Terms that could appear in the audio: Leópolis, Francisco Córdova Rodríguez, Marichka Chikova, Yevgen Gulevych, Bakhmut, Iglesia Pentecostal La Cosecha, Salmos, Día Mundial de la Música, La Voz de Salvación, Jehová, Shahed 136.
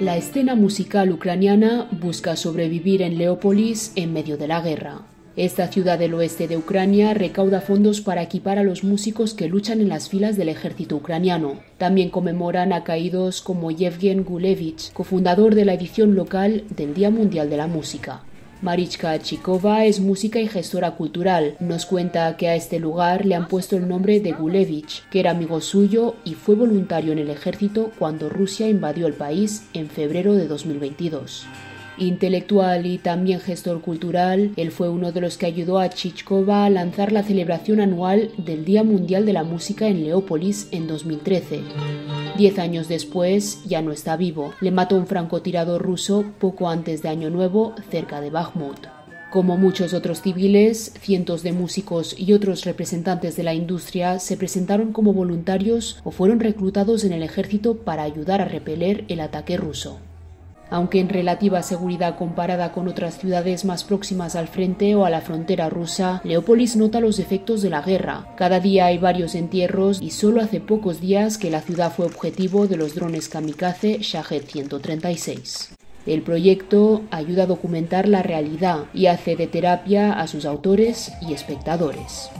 La escena musical ucraniana busca sobrevivir en Leópolis en medio de la guerra. Esta ciudad del oeste de Ucrania recauda fondos para equipar a los músicos que luchan en las filas del ejército ucraniano. También conmemoran a caídos como Yevgen Gulevych, cofundador de la edición local del Día Mundial de la Música. Marichka Chikova es música y gestora cultural. Nos cuenta que a este lugar le han puesto el nombre de Gulevych, que era amigo suyo y fue voluntario en el ejército cuando Rusia invadió el país en febrero de 2022. Intelectual y también gestor cultural, él fue uno de los que ayudó a Chikova a lanzar la celebración anual del Día Mundial de la Música en Leópolis en 2013. 10 años después, ya no está vivo. Le mató un francotirador ruso poco antes de Año Nuevo, cerca de Bakhmut. Como muchos otros civiles, cientos de músicos y otros representantes de la industria se presentaron como voluntarios o fueron reclutados en el ejército para ayudar a repeler el ataque ruso. Aunque en relativa seguridad comparada con otras ciudades más próximas al frente o a la frontera rusa, Leópolis nota los efectos de la guerra. Cada día hay varios entierros y solo hace pocos días que la ciudad fue objetivo de los drones kamikaze Shahed 136. El proyecto ayuda a documentar la realidad y hace de terapia a sus autores y espectadores.